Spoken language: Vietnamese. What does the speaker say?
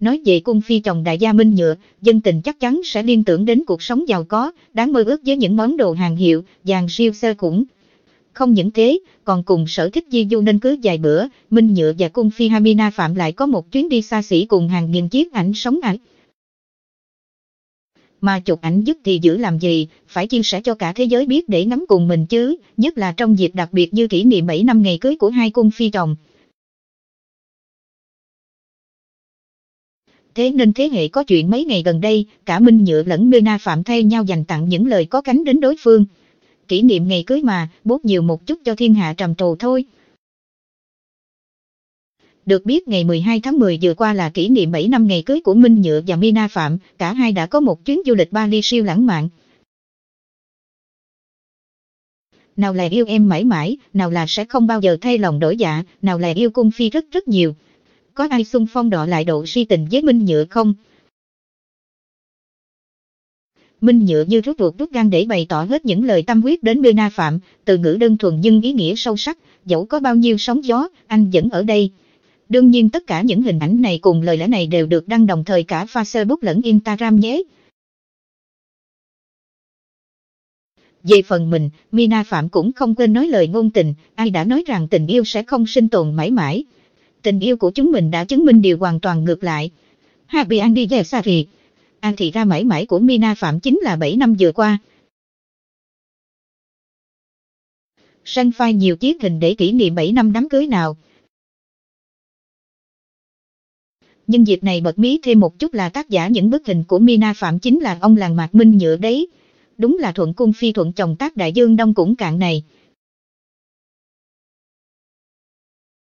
Nói về cung phi chồng đại gia Minh Nhựa, dân tình chắc chắn sẽ liên tưởng đến cuộc sống giàu có, đáng mơ ước với những món đồ hàng hiệu, vàng siêu sơ cũng. Không những thế, còn cùng sở thích di du nên cứ vài bữa, Minh Nhựa và cung phi Hamina Phạm lại có một chuyến đi xa xỉ cùng hàng nghìn chiếc ảnh sống ảnh. Mà chụp ảnh dứt thì giữ làm gì, phải chia sẻ cho cả thế giới biết để nắm cùng mình chứ, nhất là trong dịp đặc biệt như kỷ niệm 7 năm ngày cưới của hai cung phi chồng. Thế nên thế hệ có chuyện mấy ngày gần đây, cả Minh Nhựa lẫn Hamina Phạm thay nhau dành tặng những lời có cánh đến đối phương. Kỷ niệm ngày cưới mà, bốt nhiều một chút cho thiên hạ trầm trồ thôi. Được biết ngày 12 tháng 10 vừa qua là kỷ niệm 7 năm ngày cưới của Minh Nhựa và Hamina Phạm, cả hai đã có một chuyến du lịch Bali siêu lãng mạn. Nào là yêu em mãi mãi, nào là sẽ không bao giờ thay lòng đổi dạ, nào là yêu cung phi rất nhiều. Có ai xung phong đọ lại độ si tình với Minh Nhựa không? Minh Nhựa như rút ruột rút gan để bày tỏ hết những lời tâm huyết đến Hamina Phạm, từ ngữ đơn thuần nhưng ý nghĩa sâu sắc, dẫu có bao nhiêu sóng gió, anh vẫn ở đây. Đương nhiên tất cả những hình ảnh này cùng lời lẽ này đều được đăng đồng thời cả Facebook lẫn Instagram nhé. Về phần mình, Hamina Phạm cũng không quên nói lời ngôn tình, ai đã nói rằng tình yêu sẽ không sinh tồn mãi mãi. Tình yêu của chúng mình đã chứng minh điều hoàn toàn ngược lại. Happy Andy Sari. Anh thì ra mãi mãi của Hamina Phạm chính là 7 năm vừa qua. Săn phai nhiều chiếc hình để kỷ niệm 7 năm đám cưới nào. Nhưng dịp này bật mí thêm một chút là tác giả những bức hình của Hamina Phạm chính là ông làng Mạc Minh Nhựa đấy. Đúng là thuận cung phi thuận chồng tác đại dương đông cũng cạn này.